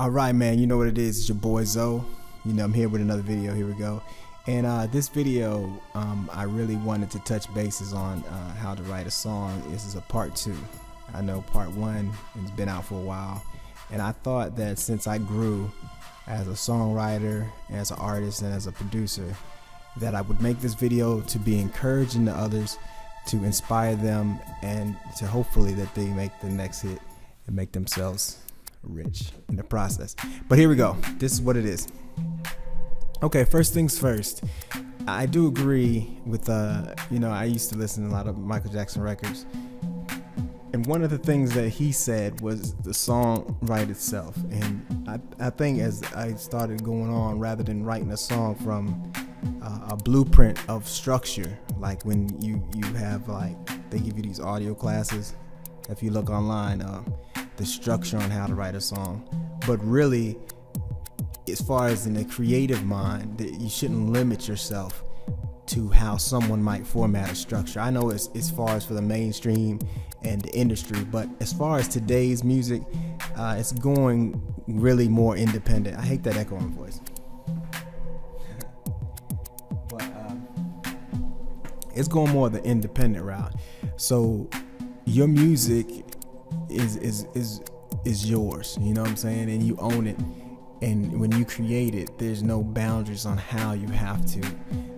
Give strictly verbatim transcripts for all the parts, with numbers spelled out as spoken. Alright man, you know what it is, it's your boy Zoe. You know I'm here with another video, here we go. And uh, this video, um, I really wanted to touch bases on uh, how to write a song. This is a part two. I know part one has been out for a while. And I thought that since I grew as a songwriter, as an artist, and as a producer, that I would make this video to be encouraging to others, to inspire them, and to hopefully that they make the next hit and make themselves rich in the process. But here we go, this is what it is. Okay, first things first, I do agree with uh you know, I used to listen to a lot of Michael Jackson records, and one of the things that he said was the song write itself. And I, I think as I started going on, rather than writing a song from uh, a blueprint of structure, like when you you have, like, they give you these audio classes if you look online, uh, the structure on how to write a song. But really, as far as in the creative mind, that you shouldn't limit yourself to how someone might format a structure. I know it's as far as for the mainstream and the industry, but as far as today's music, uh, it's going really more independent. I hate that echoing voice. But uh, it's going more the independent route. So your music is is is is yours, you know what I'm saying, and you own it. And when you create it, there's no boundaries on how you have to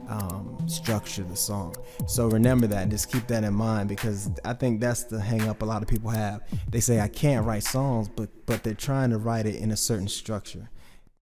um, structure the song. So remember that, just keep that in mind, because I think that's the hang up a lot of people have. They say I can't write songs, but but they're trying to write it in a certain structure.